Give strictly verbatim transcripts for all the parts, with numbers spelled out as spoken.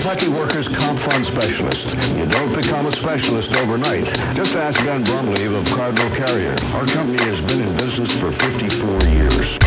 Kentucky Workers' Comp Fund specialist. You don't become a specialist overnight. Just ask Ben Brumley of Cardinal Carrier. Our company has been in business for fifty-four years.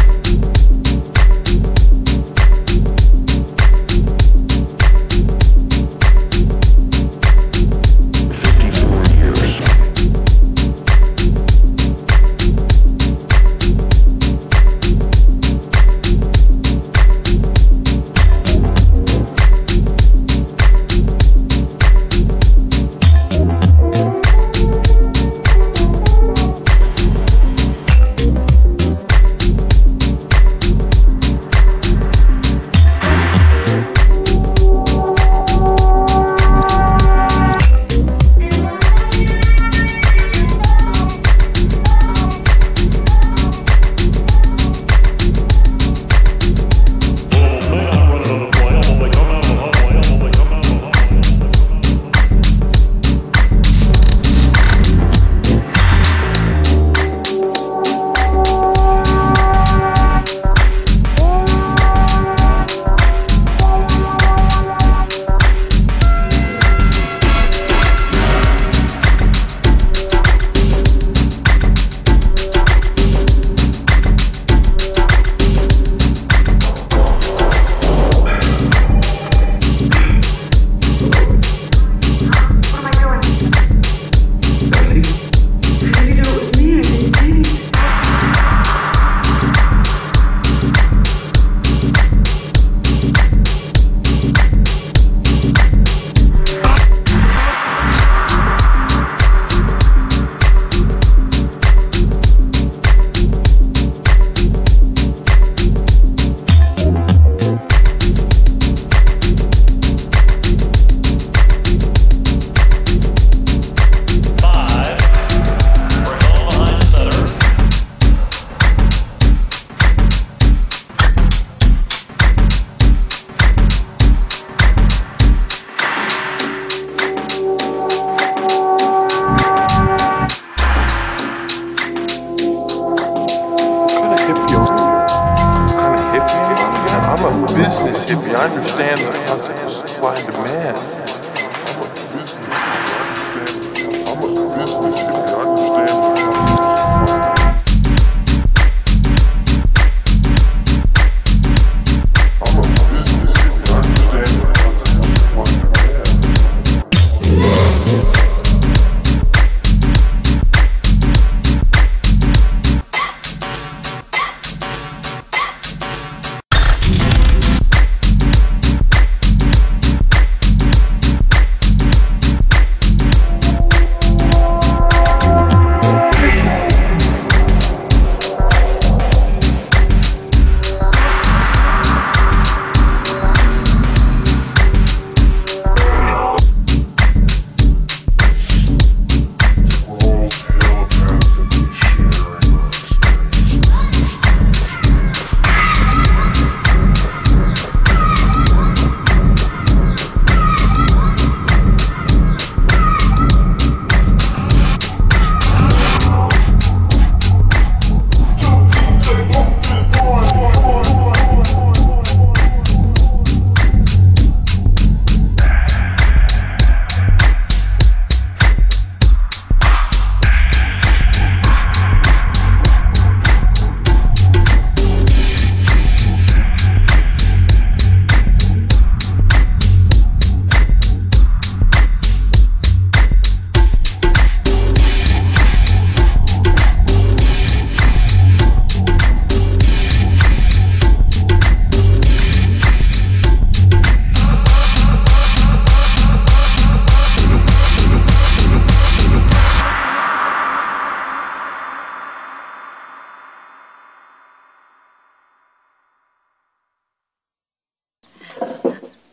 Business hippie, I understand the concept of supply and demand. I'm a business hippie, I understand the concept of supply and demand.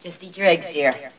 Just eat your eggs, dear.